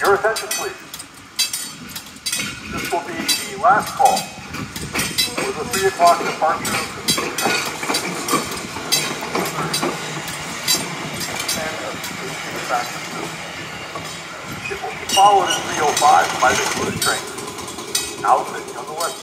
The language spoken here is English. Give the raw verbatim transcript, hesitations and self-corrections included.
Your attention, please. This will be the last call for the three o'clock departure of the It will be followed at three oh five by the cruise train, out at the west.